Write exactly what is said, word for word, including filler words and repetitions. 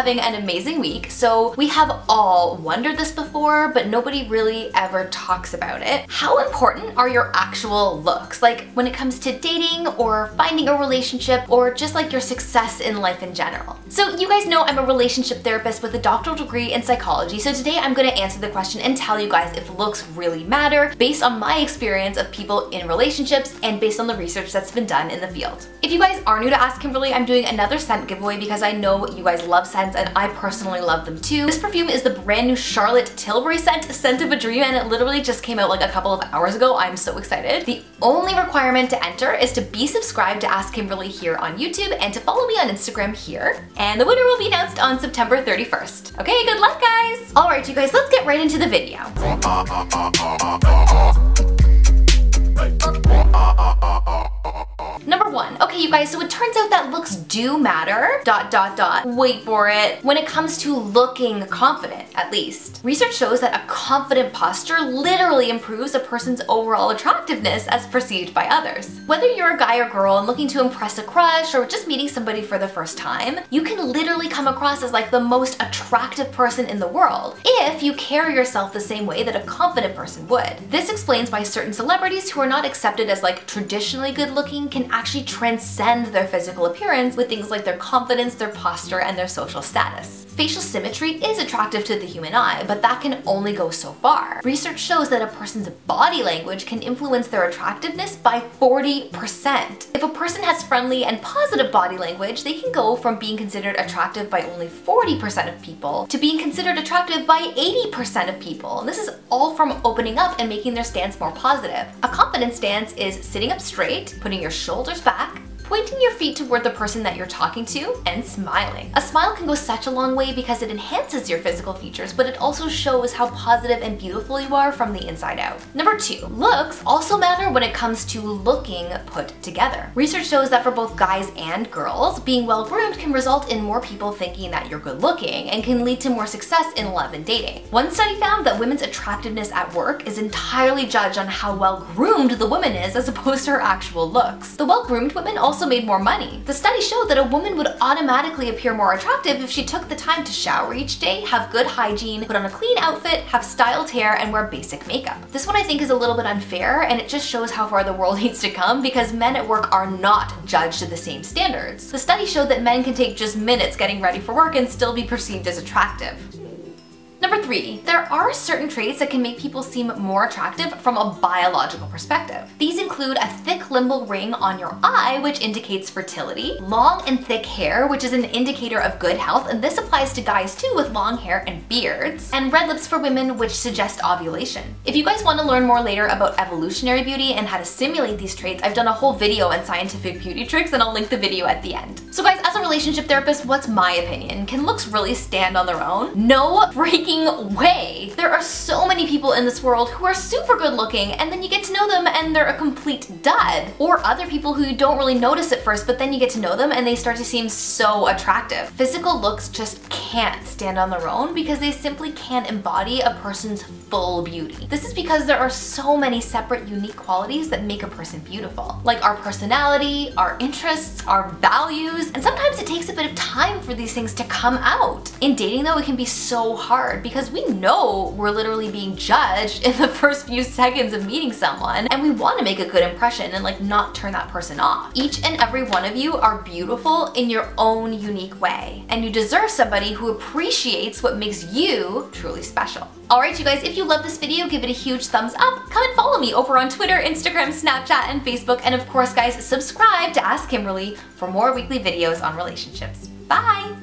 having an amazing week. So we have all wondered this before, but nobody really ever talks about it. How important are your actual looks? Like when it comes to dating or finding a relationship or just like your success in life in general. So you guys know I'm a relationship therapist with a doctoral degree in psychology. So today I'm gonna answer the question and tell you guys if looks really matter based on my experience of people in relationships and based on the research that's been done in the field. If you guys are new to Ask Kimberly, I'm doing another scent giveaway because I know you guys love scents and I personally love them too. This perfume is the brand new Charlotte Tilbury scent, Scent of a Dream, and it literally just came out like a couple of hours ago. I'm so excited. The only requirement to enter is to be subscribed to Ask Kimberly here on YouTube and to follow me on Instagram here. And the winner will be announced on September thirty-first. Okay, good luck guys. All right, you guys, let's get right into the video. Number one, okay you guys, so it turns out that looks do matter, dot dot dot, wait for it, when it comes to looking confident, at least. Research shows that a confident posture literally improves a person's overall attractiveness as perceived by others. Whether you're a guy or girl and looking to impress a crush or just meeting somebody for the first time, you can literally come across as like the most attractive person in the world if you carry yourself the same way that a confident person would. This explains why certain celebrities who are not accepted as like traditionally good looking can actually transcend their physical appearance with things like their confidence, their posture, and their social status. Facial symmetry is attractive to the human eye, but that can only go so far. Research shows that a person's body language can influence their attractiveness by forty percent. If a person has friendly and positive body language, they can go from being considered attractive by only forty percent of people to being considered attractive by eighty percent of people. And this is all from opening up and making their stance more positive. A confident stance is sitting up straight, putting your shoulders shoulders back, pointing your feet toward the person that you're talking to, and smiling. A smile can go such a long way because it enhances your physical features, but it also shows how positive and beautiful you are from the inside out. Number two, looks also matter when it comes to looking put together. Research shows that for both guys and girls, being well-groomed can result in more people thinking that you're good-looking and can lead to more success in love and dating. One study found that women's attractiveness at work is entirely judged on how well-groomed the woman is as opposed to her actual looks. The well-groomed women also made more money. The study showed that a woman would automatically appear more attractive if she took the time to shower each day, have good hygiene, put on a clean outfit, have styled hair, and wear basic makeup. This one I think is a little bit unfair, and it just shows how far the world needs to come because men at work are not judged to the same standards. The study showed that men can take just minutes getting ready for work and still be perceived as attractive. Number three, there are certain traits that can make people seem more attractive from a biological perspective. These include a thick limbal ring on your eye, which indicates fertility, long and thick hair, which is an indicator of good health, and this applies to guys too with long hair and beards, and red lips for women, which suggest ovulation. If you guys want to learn more later about evolutionary beauty and how to simulate these traits, I've done a whole video on scientific beauty tricks, and I'll link the video at the end. So guys, as a relationship therapist, what's my opinion? Can looks really stand on their own? No freaking way. There are so many people in this world who are super good looking, and then you get to know them and they're a complete dud. Or other people who you don't really notice at first, but then you get to know them and they start to seem so attractive. Physical looks just can't stand on their own because they simply can't embody a person's full beauty. This is because there are so many separate unique qualities that make a person beautiful, like our personality, our interests, our values, and sometimes it takes a bit of time for these things to come out. In dating though, it can be so hard because we know we're literally being judged in the first few seconds of meeting someone, and we want to make a good impression and like not turn that person off. Each and every one of you are beautiful in your own unique way, and you deserve somebody who appreciates what makes you truly special. Alright you guys, if you love this video, give it a huge thumbs up. Come and follow me over on Twitter, Instagram, Snapchat, and Facebook, and of course guys, subscribe to Ask Kimberly for more weekly videos on relationships. Bye!